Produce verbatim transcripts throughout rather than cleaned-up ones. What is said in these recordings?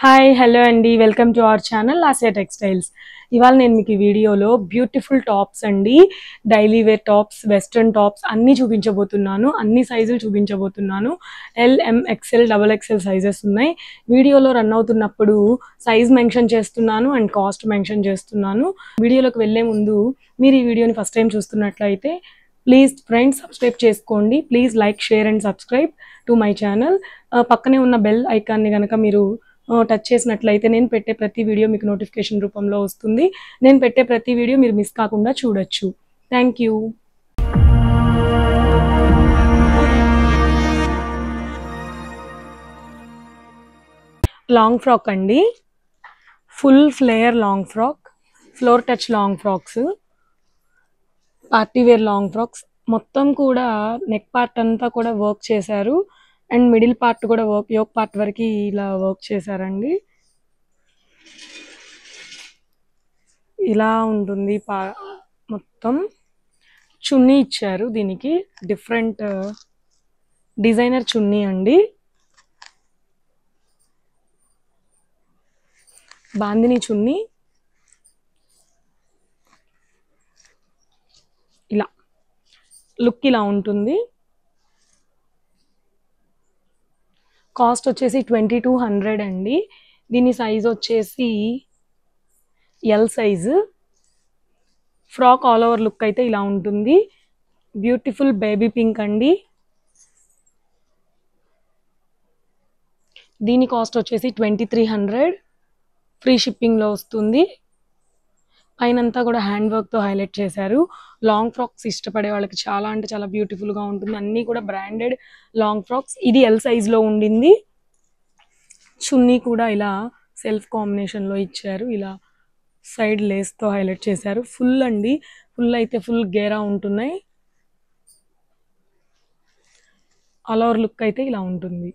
Hi, hello Andy, welcome to our channel Lasya Textiles. ఇవాళ నేను మీకు ఈ వీడియోలో బ్యూటిఫుల్ టాప్స్ అండి, daily wear tops, western tops అన్నీ చూపించబోతున్నాను. అన్ని సైజులు చూపించబోతున్నాను. L, M, XL, double XL sizes ఉన్నాయి. వీడియోలో రన్ అవుతున్నప్పుడు సైజ్ మెన్షన్ చేస్తున్నాను అండ్ కాస్ట్ మెన్షన్ చేస్తున్నాను. వీడియోలోకి వెళ్ళే ముందు మీరు ఈ వీడియోని ఫస్ట్ టైం చూస్తున్నట్లయితే ప్లీజ్ ఫ్రెండ్స్ సబ్స్క్రైబ్ చేసుకోండి. Please like, share and subscribe to my channel. పక్కనే ఉన్న బెల్ ఐకాన్ని కనుక మీరు టచ్ చేసినట్లయితే నేను పెట్టే ప్రతి వీడియో మీకు నోటిఫికేషన్ రూపంలో వస్తుంది. నేను పెట్టే ప్రతి వీడియో మీరు మిస్ కాకుండా చూడొచ్చు. Thank you. లాంగ్ ఫ్రాక్ అండి, full flare long frock, floor touch long frocks, party wear long frocks. మొత్తం కూడా నెక్ పార్ట్ అంతా కూడా వర్క్ చేశారు అండ్ మిడిల్ పార్ట్ కూడా వర్క్, యోక్ పార్ట్ వరకు ఇలా వర్క్ చేశారండి. ఇలా ఉంటుంది పా మొత్తం. చున్నీ ఇచ్చారు, దీనికి డిఫరెంట్ డిజైనర్ చున్నీ అండి. బాందిని చున్నీ ఇలా లుక్ ఇలా ఉంటుంది. కాస్ట్ వచ్చేసి ట్వంటీ టూ హండ్రెడ్ అండి. దీని సైజ్ వచ్చేసి L size. Frock all over look అయితే ఇలా ఉంటుంది. బ్యూటిఫుల్ బేబీ పింక్ అండి. దీని కాస్ట్ వచ్చేసి ట్వంటీ త్రీ హండ్రెడ్ ఫ్రీ షిప్పింగ్లో వస్తుంది. పైనంతా కూడా హ్యాండ్ వర్క్తో హైలైట్ చేశారు. లాంగ్ ఫ్రాక్స్ ఇష్టపడే వాళ్ళకి చాలా అంటే చాలా బ్యూటిఫుల్గా ఉంటుంది. అన్నీ కూడా బ్రాండెడ్ లాంగ్ ఫ్రాక్స్. ఇది ఎల్ సైజ్లో ఉండింది. చున్నీ కూడా ఇలా సెల్ఫ్ కాంబినేషన్లో ఇచ్చారు. ఇలా సైడ్ లేస్తో హైలైట్ చేశారు. ఫుల్ అండి, ఫుల్ అయితే ఫుల్ గేరా ఉంటున్నాయి. ఆల్ ఓవర్ లుక్ అయితే ఇలా ఉంటుంది.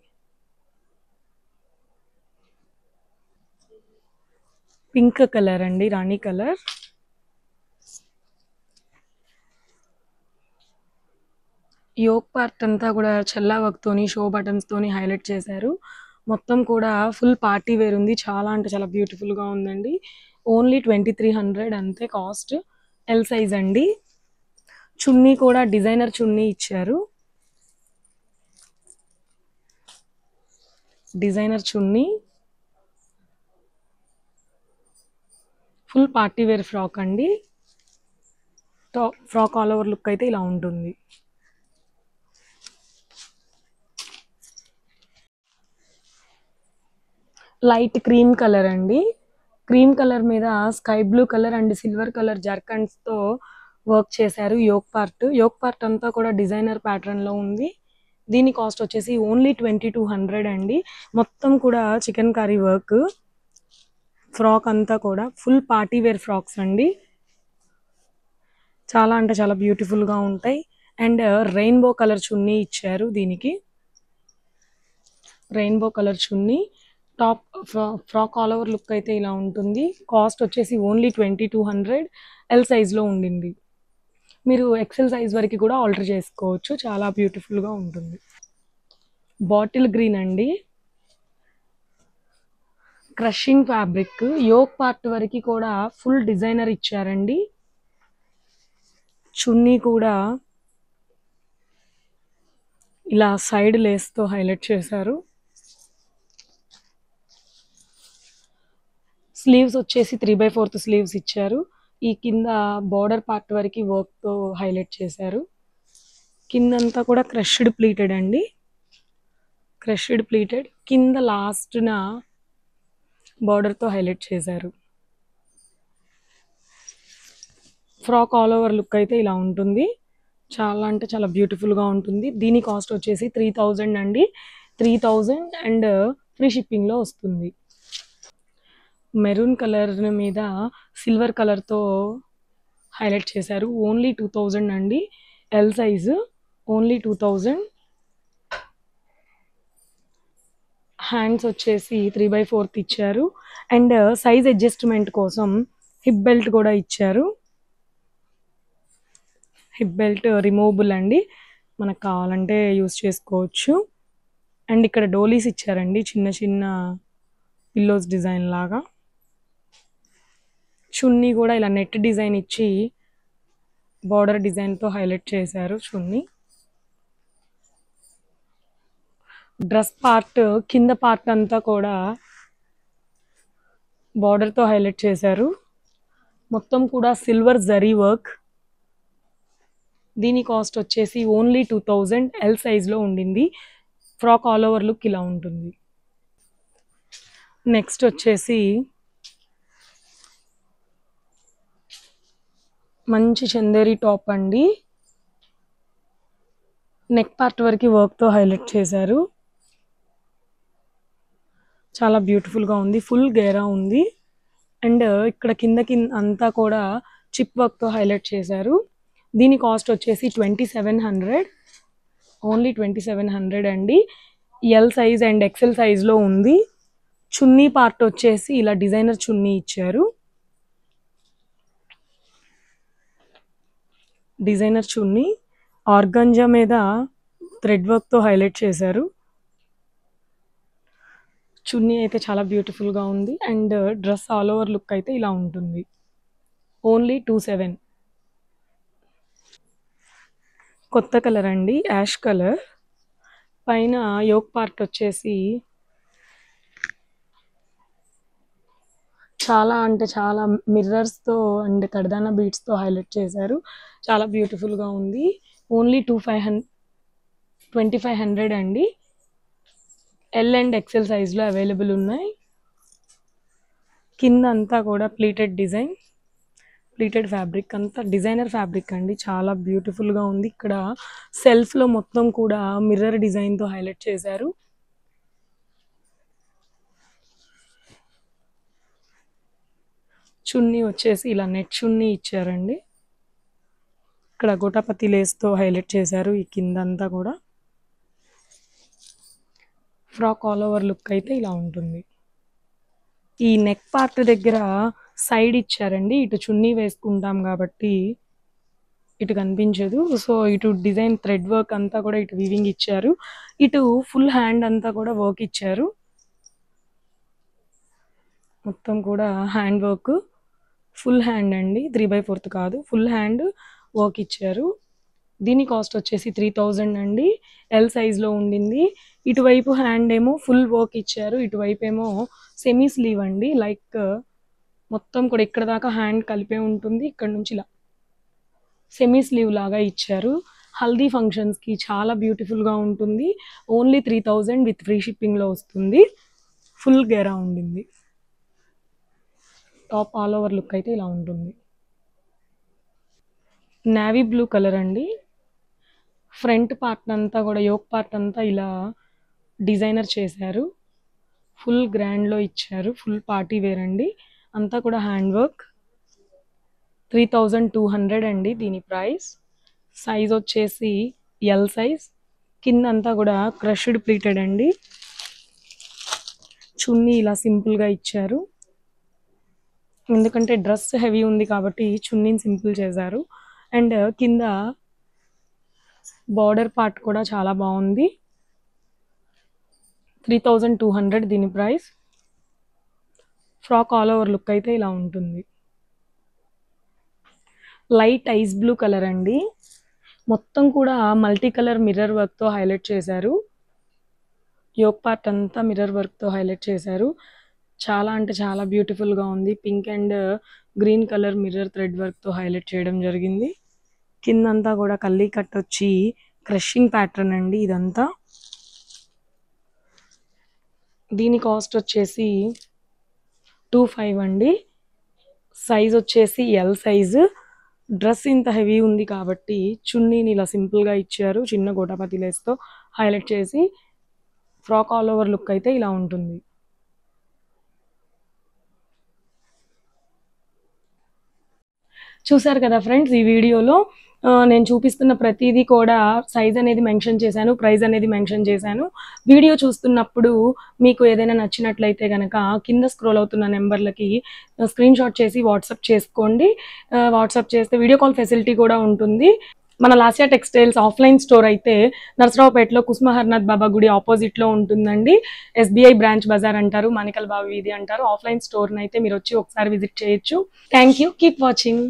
పింక్ కలర్ అండి, రాణి కలర్. యోక్ పార్ట్ అంతా కూడా చల్లా వర్క్తోని, షో బటన్స్తోని హైలైట్ చేశారు. మొత్తం కూడా ఫుల్ పార్టీ వేర్ ఉంది. చాలా అంటే చాలా బ్యూటిఫుల్గా ఉందండి. ఓన్లీ ట్వంటీ త్రీ హండ్రెడ్ అంతే కాస్ట్. ఎల్ సైజ్ అండి. చున్నీ కూడా డిజైనర్ చున్నీ ఇచ్చారు. డిజైనర్ చున్నీ, ఫుల్ పార్టీ వేర్ ఫ్రాక్ అండి. Top frock all over look అయితే ఇలా ఉంటుంది. లైట్ క్రీమ్ కలర్ అండి. క్రీమ్ కలర్ మీద sky blue colour and silver colour జర్కన్స్తో వర్క్ చేశారు. యోక్ పార్ట్, యోక్ పార్ట్ అంతా కూడా డిజైనర్ ప్యాటర్న్లో ఉంది. దీని కాస్ట్ వచ్చేసి ఓన్లీ ట్వంటీ టూ హండ్రెడ్ అండి. మొత్తం కూడా చికెన్ కర్రీ వర్క్. ఫ్రాక్ అంతా కూడా ఫుల్ పార్టీ వేర్ ఫ్రాక్స్ అండి. చాలా అంటే చాలా బ్యూటిఫుల్గా ఉంటాయి. అండ్ రెయిన్బో కలర్ చున్నీ ఇచ్చారు. దీనికి రెయిన్బో కలర్ చున్నీ. Top frock all over look అయితే ఇలా ఉంటుంది. కాస్ట్ వచ్చేసి only twenty two hundred L సైజ్లో ఉండింది. మీరు ఎక్సెల్ సైజ్ వరకు కూడా ఆల్టర్ చేసుకోవచ్చు. చాలా బ్యూటిఫుల్గా ఉంటుంది. బాటిల్ గ్రీన్ అండి. Crushing fabric. యోక్ పార్ట్ వరకు కూడా ఫుల్ డిజైనర్ ఇచ్చారండి. చున్నీ కూడా ఇలా సైడ్ లేస్తో హైలైట్ చేశారు. స్లీవ్స్ వచ్చేసి త్రీ బై ఫోర్త్ స్లీవ్స్ ఇచ్చారు. ఈ కింద బార్డర్ పార్ట్ వరకు వర్క్తో హైలైట్ చేశారు. కిందంతా కూడా క్రష్డ్ ప్లీటెడ్ అండి. క్రష్డ్ ప్లీటెడ్ కింద లాస్ట్న బార్డర్తో హైలైట్ చేశారు. ఫ్రాక్ ఆల్ ఓవర్ లుక్ అయితే ఇలా ఉంటుంది. చాలా అంటే చాలా బ్యూటిఫుల్గా ఉంటుంది. దీని కాస్ట్ వచ్చేసి త్రీ థౌజండ్ అండి. త్రీ థౌజండ్ అండ్ ఫ్రీ షిప్పింగ్లో వస్తుంది. మెరూన్ కలర్ మీద సిల్వర్ కలర్తో హైలైట్ చేశారు. ఓన్లీ టూ థౌజండ్ అండి. L size only two thousand. Hands వచ్చేసి త్రీ బై ఫోర్త్ ఇచ్చారు. అండ్ సైజ్ అడ్జస్ట్మెంట్ కోసం హిప్ బెల్ట్ కూడా ఇచ్చారు. హిప్ బెల్ట్ రిమూవబుల్ అండి, మనకు కావాలంటే యూస్ చేసుకోవచ్చు. అండ్ ఇక్కడ డోలీస్ ఇచ్చారండి, చిన్న చిన్న pillows design laga chunni kuda ila net design ichi border design to highlight chesaru chunni dress part kinda part anta kuda border to highlight chesaru mottam kuda silver zari work dini cost vachesi only two thousand L size lo undindi frock all over look ila untundi next vachesi manchi chanderi top andi neck part variki work tho highlight chesaru chala beautiful ga undi full gera undi and ikkada kinda kin anta kuda chip work tho highlight chesaru dini cost vachesi twenty-seven hundred only twenty-seven hundred andi L size and X L size lo undi chunni part vachesi ila designer chunni icharu designer chunni organza meeda thread work tho highlight chesaru chunni aithe chala beautiful ga undi and dress all over look aithe ila untundi only two seven కొత్త colour అండి ash colour పైన yoke part వచ్చేసి చాలా అంటే చాలా mirrors తో and కర్దాన beads తో హైలైట్ చేశారు చాలా బ్యూటిఫుల్ గా ఉంది ఓన్లీ twenty-five hundred అండి L and X L size లో అవైలబుల్ ఉన్నాయి కింద అంతా కూడా ప్లీటెడ్ డిజైన్ ప్లీటెడ్ ఫ్యాబ్రిక్ అంతా డిజైనర్ ఫ్యాబ్రిక్ అండి చాలా బ్యూటిఫుల్ గా ఉంది ఇక్కడ సెల్ఫ్ లో మొత్తం కూడా మిర్రర్ డిజైన్ తో హైలైట్ చేశారు చున్నీ వచ్చేసి ఇలా నెట్ చున్నీ ఇచ్చారండి ఇక్కడ గోటాపతి లేస్ తో హైలైట్ చేశారు ఈ కిందంతా కూడా ఫ్రాక్ ఆల్ ఓవర్ లుక్ అయితే ఇలా ఉంటుంది ఈ నెక్ పార్ట్ దగ్గర సైడ్ ఇచ్చారండి ఇటు చున్నీ వేసుకుంటాం కాబట్టి ఇటు కనిపించదు సో ఇటు డిజైన్ థ్రెడ్ వర్క్ అంతా కూడా ఇటు వీవింగ్ ఇచ్చారు ఇటు ఫుల్ హ్యాండ్ అంతా కూడా వర్క్ ఇచ్చారు మొత్తం కూడా హ్యాండ్ వర్క్ ఫుల్ హ్యాండ్ అండి త్రీ బై ఫోర్త్ కాదు ఫుల్ హ్యాండ్ వర్క్ ఇచ్చారు దీని కాస్ట్ వచ్చేసి త్రీ థౌజండ్ అండి ఎల్ సైజ్లో ఉండింది ఇటువైపు హ్యాండ్ ఏమో ఫుల్ వర్క్ ఇచ్చారు ఇటువైపు ఏమో సెమీ స్లీవ్ అండి లైక్ మొత్తం కూడా ఇక్కడ దాకా హ్యాండ్ కలిపే ఉంటుంది ఇక్కడ నుంచి ఇలా సెమీ స్లీవ్ లాగా ఇచ్చారు హల్దీ ఫంక్షన్స్కి చాలా బ్యూటిఫుల్గా ఉంటుంది only three thousand with free షిప్పింగ్లో వస్తుంది ఫుల్ గెరా ఉండింది టాప్ ఆల్ ఓవర్ లుక్ అయితే ఇలా ఉంటుంది నేవీ బ్లూ కలర్ అండి ఫ్రంట్ పార్ట్ అంతా కూడా యోక్ పార్ట్ అంతా ఇలా డిజైనర్ చేశారు ఫుల్ గ్రాండ్లో ఇచ్చారు ఫుల్ పార్టీ వేర్ అండి అంతా కూడా hand work three thousand two hundred అండి దీని ప్రైస్ సైజ్ వచ్చేసి ఎల్ సైజ్ కింద అంతా కూడా క్రష్డ్ ప్లీటెడ్ అండి చున్నీ ఇలా సింపుల్గా ఇచ్చారు ఎందుకంటే డ్రెస్ హెవీ ఉంది కాబట్టి చున్నీని సింపుల్ చేశారు అండ్ కింద బార్డర్ పార్ట్ కూడా చాలా బాగుంది త్రీ థౌజండ్ టూ హండ్రెడ్ దీని price frock all over look అయితే ఇలా ఉంటుంది లైట్ ఐస్ బ్లూ కలర్ అండి మొత్తం కూడా మల్టీ కలర్ మిర్రర్ వర్క్తో హైలైట్ చేశారు యోక్ పార్ట్ అంతా మిర్రర్ వర్క్తో హైలైట్ చేశారు చాలా అంటే చాలా బ్యూటిఫుల్గా ఉంది pink and green colour mirror thread వర్క్తో హైలైట్ చేయడం జరిగింది కిందంతా కూడా కల్లీ కట్ వచ్చి క్రషింగ్ ప్యాటర్న్ అండి ఇదంతా దీని కాస్ట్ వచ్చేసి టూ ఫైవ్ అండి సైజ్ వచ్చేసి ఎల్ సైజు డ్రెస్ ఇంత హెవీ ఉంది కాబట్టి చున్నీని ఇలా సింపుల్గా ఇచ్చారు చిన్న గోటాపతి లేస్తో హైలైట్ చేసి ఫ్రాక్ ఆల్ ఓవర్ లుక్ అయితే ఇలా ఉంటుంది చూసారు కదా ఫ్రెండ్స్ ఈ వీడియోలో నేను చూపిస్తున్న ప్రతిదీ కూడా సైజ్ అనేది మెన్షన్ చేశాను ప్రైస్ అనేది మెన్షన్ చేశాను వీడియో చూస్తున్నప్పుడు మీకు ఏదైనా నచ్చినట్లయితే కనుక కింద స్క్రోల్ అవుతున్న నెంబర్లకి స్క్రీన్ షాట్ చేసి వాట్సాప్ చేసుకోండి వాట్సాప్ చేస్తే వీడియో కాల్ ఫెసిలిటీ కూడా ఉంటుంది మన లాస్య టెక్స్టైల్స్ ఆఫ్లైన్ స్టోర్ అయితే నర్సరావుపేటలో కుస్మహర్నాథ్ బాబా గుడి ఆపోజిట్ లో ఉంటుందండి. ఎస్బీఐ బ్రాంచ్ బజార్ అంటారు, మానికల్ బావి వీధి అంటారు. ఆఫ్లైన్ స్టోర్ అయితే మీరు వచ్చి ఒకసారి విజిట్ చేయొచ్చు. Thank you, keep watching.